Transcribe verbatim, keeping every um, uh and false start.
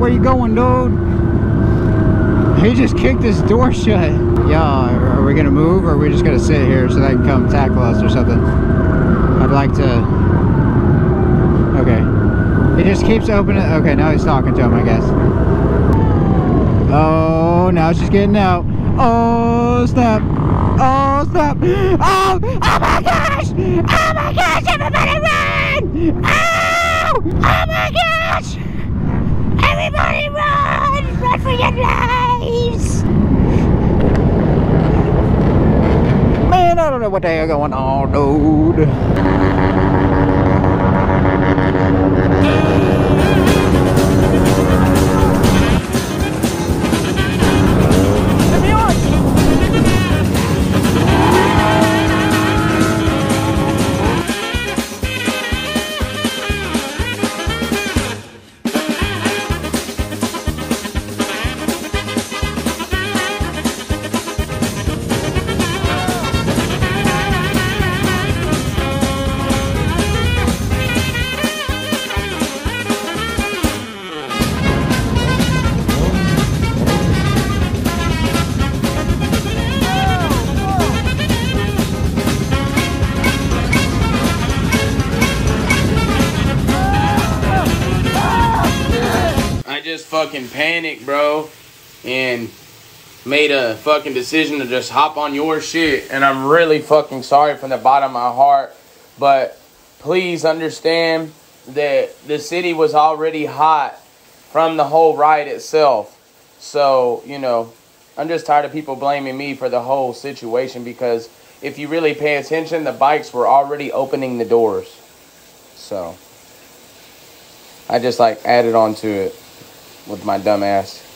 where you going, dude? He just kicked this door shut. Yeah, are we gonna move or are we just gonna sit here so they can come tackle us or something? I'd like to. He just keeps opening. Okay, now he's talking to him, I guess. Oh, now she's getting out. Oh, snap. Oh, snap. Oh, oh my gosh. Oh, my gosh. Everybody run. Oh, oh my gosh. Everybody run. Run for your lives. Man, I don't know what the hell going on, dude. Just fucking panicked, bro, and made a fucking decision to just hop on your shit, and I'm really fucking sorry from the bottom of my heart, but please understand that the city was already hot from the whole riot itself. So, you know, I'm just tired of people blaming me for the whole situation, because if you really pay attention, the bikes were already opening the doors. So I just like added on to it with my dumb ass.